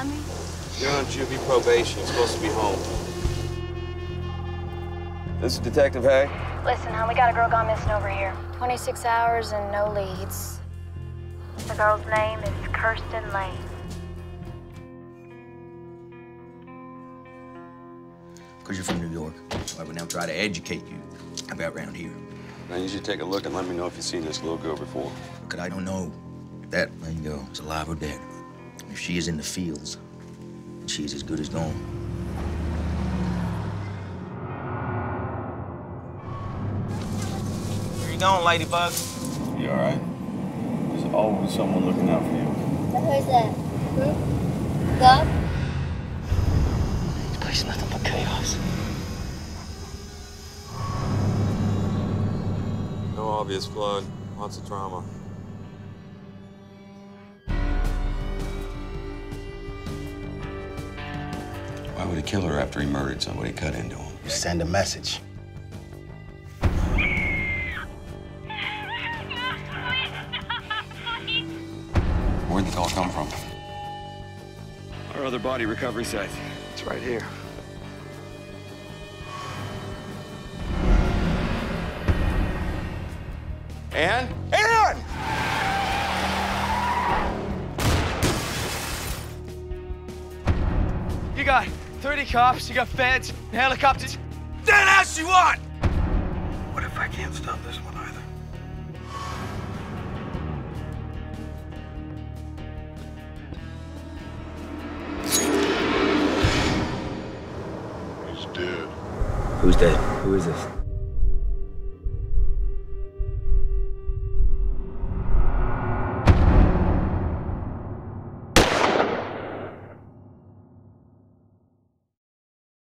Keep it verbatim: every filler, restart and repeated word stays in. find me? You're on juvie probation. You're supposed to be home. This is Detective Hay. Listen, hon, we got a girl gone missing over here. twenty-six hours and no leads. The girl's name is Kirsten Lane. Because you're from New York, I would now try to educate you about around here. I need you to take a look and let me know if you've seen this little girl before. Because I don't know if that little girl is alive or dead. If she is in the fields, she's as good as gone. Where you going, Ladybug? You all right? There's always someone looking out for you. Who's that? Hmm? God? This place is nothing but chaos. No obvious blood, lots of trauma. Why would a killer, after he murdered somebody, cut into him? You send a message. Where'd the call come from? Our other body recovery site. It's right here. Ann? Ann! You got thirty cops, you got feds, and helicopters. That ass you want! What if I can't stop this one either? He's dead. Who's dead? Who is this?